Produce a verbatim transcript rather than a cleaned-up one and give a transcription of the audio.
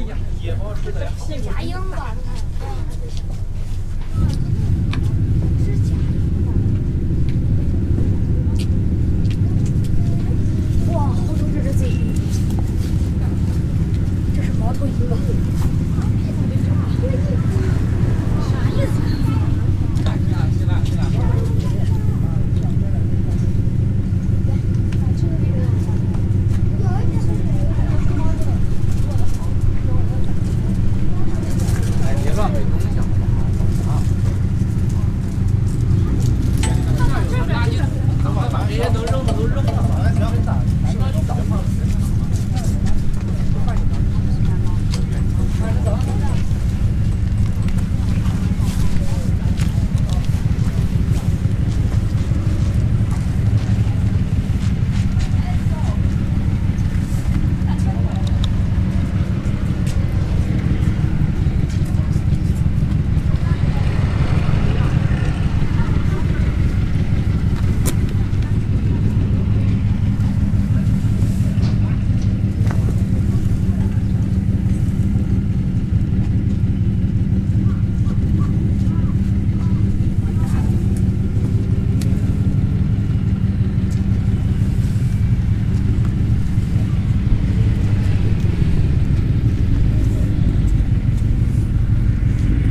野猫吃的。假樱吧，你看。